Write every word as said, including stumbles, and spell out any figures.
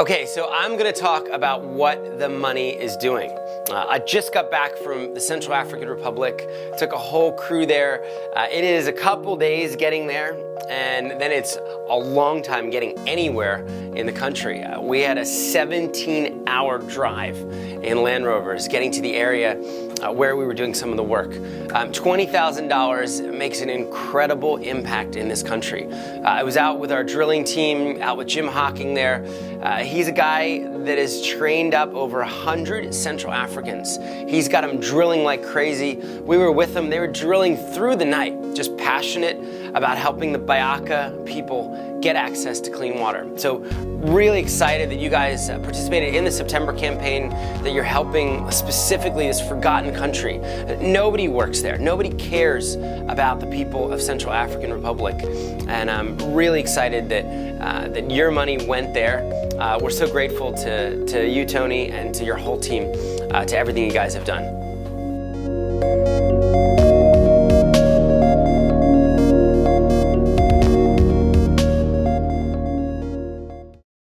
Okay, so I'm going to talk about what the money is doing. Uh, I just got back from the Central African Republic, took a whole crew there. Uh, it is a couple days getting there, and then it's a long time getting anywhere in the country. Uh, we had a seventeen hour drive in Land Rovers getting to the area uh, where we were doing some of the work. Um, twenty thousand dollars makes an incredible impact in this country. Uh, I was out with our drilling team, out with Jim Hawking there. Uh, he's a guy that has trained up over one hundred Central Africans. He's got them drilling like crazy. We were with them. They were drilling through the night, just passionate about helping the Bayaka people get access to clean water. So really excited that you guys participated in the September campaign, that you're helping specifically this forgotten country. Nobody works there. Nobody cares about the people of Central African Republic. And I'm really excited that, uh, that your money went there. Uh, we're so grateful to, to you, Tony, and to your whole team, uh, to everything you guys have done.